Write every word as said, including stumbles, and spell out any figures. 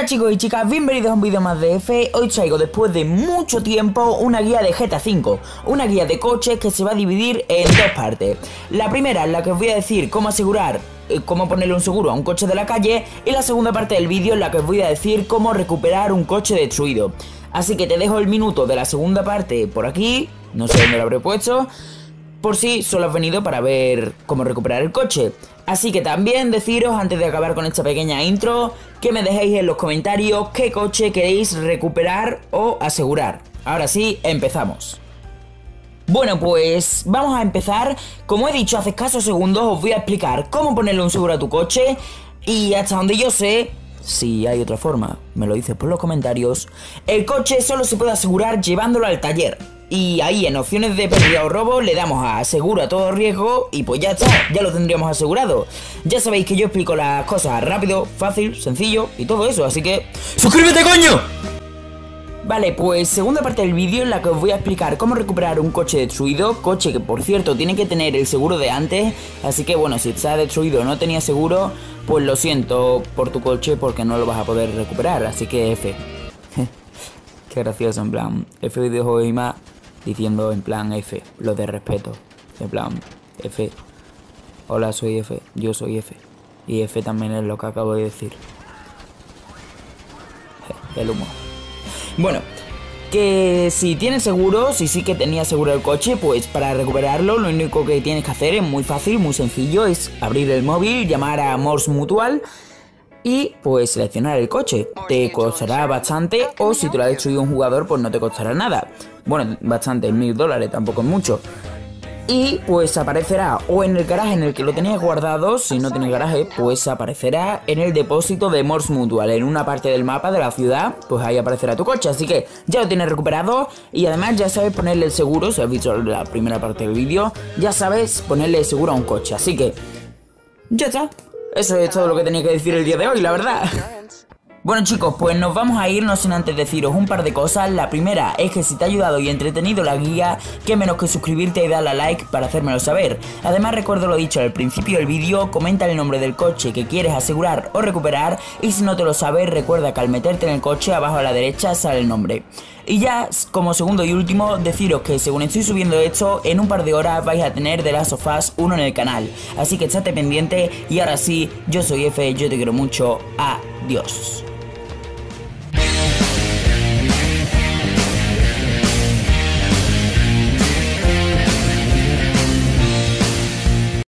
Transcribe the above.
Hola chicos y chicas, bienvenidos a un vídeo más de F. Hoy traigo, después de mucho tiempo, una guía de G T A cinco, una guía de coches que se va a dividir en dos partes. La primera, en la que os voy a decir cómo asegurar, cómo ponerle un seguro a un coche de la calle, y la segunda parte del vídeo en la que os voy a decir cómo recuperar un coche destruido. Así que te dejo el minuto de la segunda parte por aquí, no sé dónde lo habré puesto, por si solo has venido para ver cómo recuperar el coche. Así que también deciros, antes de acabar con esta pequeña intro, que me dejéis en los comentarios qué coche queréis recuperar o asegurar. Ahora sí, empezamos. Bueno, pues vamos a empezar. Como he dicho hace escasos segundos, os voy a explicar cómo ponerle un seguro a tu coche. Y hasta donde yo sé, si hay otra forma, me lo dices por los comentarios, el coche solo se puede asegurar llevándolo al taller. Y ahí en opciones de pérdida o robo le damos a seguro a todo riesgo y pues ya está, ya lo tendríamos asegurado. Ya sabéis que yo explico las cosas rápido, fácil, sencillo y todo eso, así que ¡suscríbete, coño! Vale, pues segunda parte del vídeo en la que os voy a explicar cómo recuperar un coche destruido. Coche que, por cierto, tiene que tener el seguro de antes, así que bueno, si está destruido o no tenía seguro, pues lo siento por tu coche porque no lo vas a poder recuperar, así que F. Qué gracioso, en plan, F Videojuegos y Más, diciendo en plan F, lo de respeto, en plan F, hola soy F, yo soy F, y F también es lo que acabo de decir, el humor. Bueno, que si tienes seguro, si sí que tenía seguro el coche, pues para recuperarlo lo único que tienes que hacer es muy fácil, muy sencillo, es abrir el móvil, llamar a Morse Mutual y pues seleccionar el coche. Te costará bastante, o si te lo ha destruido un jugador pues no te costará nada. Bueno, bastante, mil dólares, tampoco es mucho. Y pues aparecerá o en el garaje en el que lo tenéis guardado, si no tenéis garaje pues aparecerá en el depósito de Morse Mutual, en una parte del mapa de la ciudad, pues ahí aparecerá tu coche. Así que ya lo tienes recuperado y además ya sabes ponerle el seguro, si has visto la primera parte del vídeo, ya sabes ponerle el seguro a un coche, así que ya está. Eso es todo lo que tenía que decir el día de hoy, la verdad. Bueno chicos, pues nos vamos a irnos sin antes deciros un par de cosas. La primera es que si te ha ayudado y entretenido la guía, qué menos que suscribirte y darle a like para hacérmelo saber. Además recuerdo lo dicho al principio del vídeo, comenta el nombre del coche que quieres asegurar o recuperar, y si no te lo sabes recuerda que al meterte en el coche abajo a la derecha sale el nombre. Y ya, como segundo y último, deciros que según estoy subiendo esto, en un par de horas vais a tener The Last of Us uno en el canal, así que estate pendiente. Y ahora sí, yo soy F, yo te quiero mucho, adiós.